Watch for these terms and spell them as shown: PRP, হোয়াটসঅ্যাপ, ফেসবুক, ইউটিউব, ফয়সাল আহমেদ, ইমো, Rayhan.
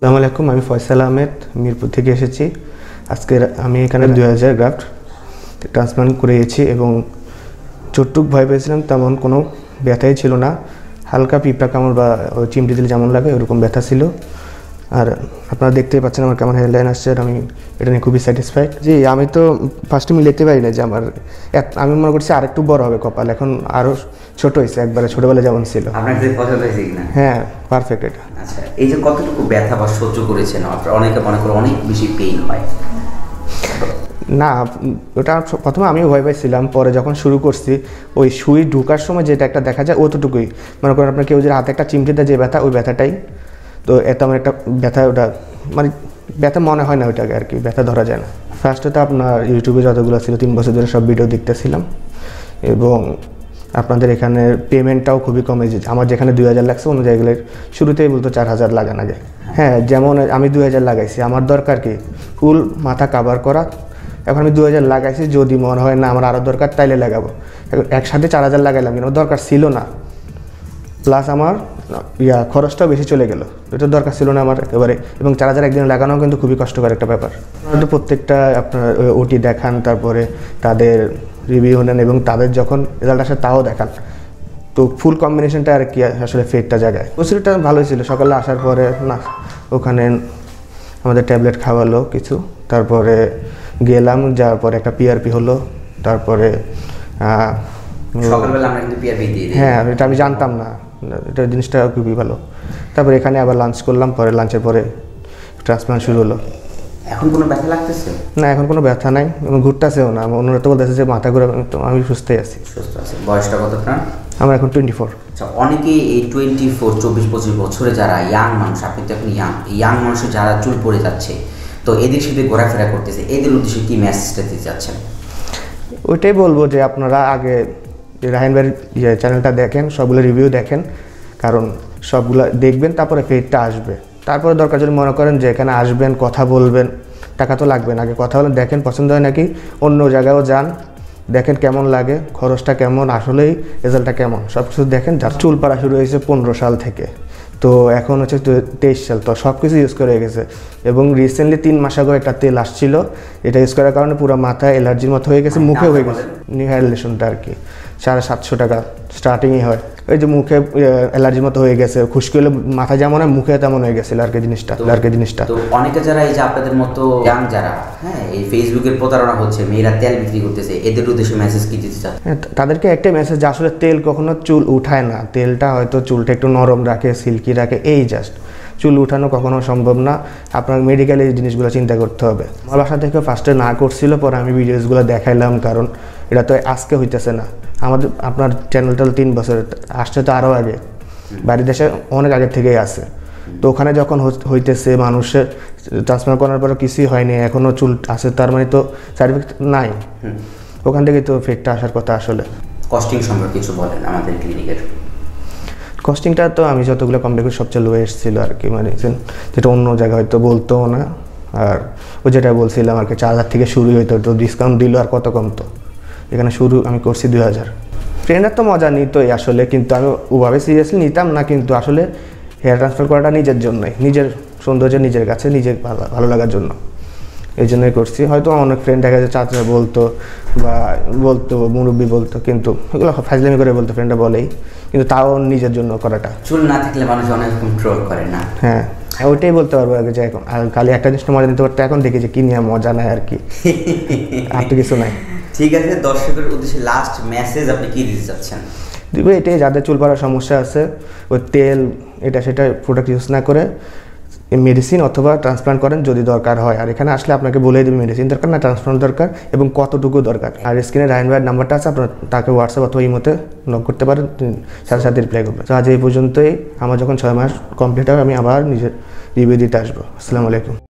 আসসালামু আলাইকুম, আমি ফয়সাল আহমেদ মিরপুর থেকে এসেছি। আজকে আমি এখানে 2000 গ্রাফট ট্রান্সপ্লান্ট করিয়েছি এবং যতটুক ভয় পেয়েছিলাম তেমন কোনো ব্যথাই ছিল না। হালকা পিঁপড়া কামড় বা চিমটি দিলে যেমন লাগে ওরকম ব্যথা ছিল। আর আপনারা দেখতেই পাচ্ছেন আমার কেমন হেয়ারলাইন আসছে, আর আমি এটা নিয়ে খুবই স্যাটিসফাইড। জি, আমি তো ফার্স্টে আমি লিখতে পারি না যে আমি মনে করছি আরেকটু বড় হবে কপাল, এখন আরও ছোট হয়েছে, একবারে ছোটবেলা যেমন ছিল। হ্যাঁ, পারফেক্ট এটা। আচ্ছা, এই যে কতটুকু ব্যথা বা সহ্য করেছেন, অনেকে মনে করে অনেক বেশি পেইন হয় না, ওটা প্রথমে আমি ভয় পাইছিলাম। পরে যখন শুরু করছি, ওই সুই ঢুকার সময় যেটা একটা দেখা যায় অতটুকুই, মনে করেন আপনার কেউ যে হাতে একটা চিমটি দেয় যে ব্যথা, ওই ব্যথাটাই তো। এত আমার একটা ব্যথা, ওটা মানে ব্যথা মনে হয় না ওইটাকে, আর কি ব্যথা ধরা যায় না। ফার্স্টে তো আপনার ইউটিউবে যতগুলো ছিল 3 বছর ধরে সব ভিডিও দেখতেছিলাম, এবং আপনাদের এখানে পেমেন্টটাও খুবই কমে যে আমার যেখানে 2000 লাগছে অন্য জায়গাগুলোর শুরুতেই বলতো 4000 লাগানো যায়। হ্যাঁ, যেমন আমি 2000 লাগাইছি, আমার দরকার কি ফুল মাথা কাভার করা। এখন আমি 2000 লাগাইছি, যদি মনে হয় না আমার আরও দরকার তাইলে লাগাবো। এখন একসাথে 4000 লাগাইলাম, কিন্তু আমার দরকার ছিল না, প্লাস আমার খরচটাও বেশি চলে গেল, এটা দরকার ছিল না আমার একেবারে। এবং 4000 একদিন লাগানো কিন্তু খুবই কষ্টকর একটা ব্যাপার। আপনারা তো প্রত্যেকটা আপনার ওটি দেখান, তারপরে তাদের রিভিউ নেন, এবং তাদের যখন রেজাল্ট আসে তাও দেখান, তো ফুল কম্বিনেশনটা আর কি আসলে ফেটটা জায়গায়। ওষুধটা ভালোই ছিল, সকালে আসার পরে না ওখানে আমাদের ট্যাবলেট খাওয়ালো কিছু, তারপরে গেলাম, যাওয়ার পরে একটা PRP হলো, তারপরে সকালবেলা আমরা কিন্তু PRP দিয়ে দিই। হ্যাঁ, এটা আমি জানতাম না, এটা জিনিসটা খুবই ভালো। তারপরে এখানে আবার লাঞ্চ করলাম, পরে লাঞ্চের পরে ট্রান্সপ্লান্ট শুরু হলো। এখন কোনো ব্যথা লাগতেছে না, এখন কোনো ব্যথা নাই, ঘুরতেছেও না। অন্যরা তো বলতেছে যে মাথা ঘুরে, আমি সুস্থই আছি, সুস্থ আছি। বয়সটা কত আপনার? আমার এখন 24। আচ্ছা, অনেকেই এই 24 24-25 বছরে যারা ইয়াং মানুষ, আপনি তো এখন ইয়াং মানুষে যারা চুল পড়ে যাচ্ছে, তো এদের সাথে ঘোরাফেরা করতেছে, এদের উদ্দেশ্যে কী মেসেজটা দিতে চাচ্ছেন? ওইটাই বলবো যে আপনারা আগে রাহেন ভাইয়ের চ্যানেলটা দেখেন, সবগুলো রিভিউ দেখেন, কারণ সবগুলো দেখবেন তারপরে পেটটা আসবে। তারপরে দরকার যদি মনে করেন যে এখানে আসবেন, কথা বলবেন, টাকা তো লাগবে না, আগে কথা বলেন, দেখেন পছন্দ হয় নাকি অন্য জায়গায়ও যান, দেখেন কেমন লাগে, খরচটা কেমন, আসলেই রেজাল্টটা কেমন, সব কিছু দেখেন। যার চুল পড়া শুরু হয়েছে 15 সাল থেকে, তো এখন হচ্ছে 23 সাল, তো সব কিছু ইউজ করে গেছে। এবং রিসেন্টলি 3 মাস আগে একটা তেল আসছিল, এটা ইউজ করার কারণে পুরো মাথা অ্যালার্জির মতো হয়ে গেছে, মুখে হয়ে গেছে। নিউহাইলেশনটা আর কি 750 টাকা স্টার্টিংই হয়। এই যে মুখে অ্যালার্জির মতো হয়ে গেছে, খুশকি হলে মাথা যেমন হয় মুখে তেমন হয়ে গেছিল আর কি জিনিসটা, আর কি জিনিসটা। তো অনেকে যারা এই যে আপনাদের মতো ইয়াং যারা, হ্যাঁ, এই ফেসবুকের প্রতারণা হচ্ছে, মেয়েরা তেল বিক্রি করতেছে, এদের উদ্দেশ্যে মেসেজ কি দিতে চান? তাদেরকে একটা মেসেজ, আসলে তেল কখনো চুল উঠায় না, তেলটা হয়তো চুলটা একটু নরম রাখে, সিল্কি রাখে, এই জাস্ট। চুল উঠানো কখনো সম্ভব না, আপনার মেডিকেল এই জিনিসগুলো চিন্তা করতে হবে। আমার বাসা থেকে ফার্স্টে না করছিল, পরে আমি ভিডিওসগুলো দেখাইলাম, কারণ এটা তো আজকে হইতেছে না। আমাদের আপনার চ্যানেলটা 3 বছর আসছে, তো আরও আগে বাইরের দেশে অনেক আগের থেকেই আছে, তো ওখানে যখন হইতেছে মানুষের ট্রান্সপ্লান্ট করার পরে কিছুই হয়নি, এখনও চুল আছে, তার মানে তো সাইড এফেক্ট নাই, ওখান থেকে তো ফেটটা আসার কথা। আসলে কস্টিং সম্পর্কে কিছু বলেন আমাদের ক্লিনিকের। কস্টিংটা তো আমি যতগুলো কম্পেয়ার করি সবচেয়ে লোয়েস্ট ছিল আর কি, মানে যেটা অন্য জায়গায় হয়তো বলতো না। আর ও যেটা বলছিলাম আর কি, 4000 থেকে শুরু হইতো, তো ডিসকাউন্ট দিল আর কত কম, তো এখানে শুরু আমি করছি 2000। ট্রেনার তো মজা নিতই আসলে, কিন্তু আমি ওভাবে সিরিয়াসলি নিতাম না, কিন্তু আসলে হেয়ার ট্রান্সফার করাটা নিজের জন্যই, নিজের সৌন্দর্য, নিজের কাছে, নিজের ভালো লাগার জন্য, এই জন্যই করছি। হয়তো অনেক ফ্রেন্ড দেখা যায় চাচা বলতো বা বলতো মুরব্বী বলতো, কিন্তু ওগুলো ফাজলামি করে বলতো, ফ্রেন্ডরা বলেই, কিন্তু তাও নিজের জন্য করাটা। চুল না থাকলে মানুষ অনেক ট্রোল করে না। হ্যাঁ, ওইটাই বলতে পারবো আগে, যে এখন আর খালি একটা জিনিসটা মজা নিতে পারতো, এখন দেখি যে কি নিয়ে মজা নেয় আর কি, আর তো কিছু নাই। ঠিক আছে, দর্শকের উদ্দেশ্যে লাস্ট মেসেজ আপনি কি দিতে চাচ্ছেন? দেখবে এটাই, যাদের চুল পড়ার সমস্যা আছে, ওই তেল এটা সেটা প্রোডাক্ট ইউজ না করে মেডিসিন অথবা ট্রান্সপ্লান্ট করেন যদি দরকার হয়। আর এখানে আসলে আপনাকে বলেই দেবে মেডিসিন দরকার না ট্রান্সপ্লান্ট দরকার এবং কতটুকু দরকার। আর স্ক্রিনে রায়ন ভাইয়ের নাম্বারটা আছে, আপনার তাকে হোয়াটসঅ্যাপ অথবা ইমোতে নক করতে পারেন, সাথে সাথে রিপ্লাই করবেন। তো আজ এই পর্যন্তই, আমার যখন 6 মাস কমপ্লিট হবে আমি আবার নিজের রিভিউ দিতে আসবো। আসসালামু আলাইকুম।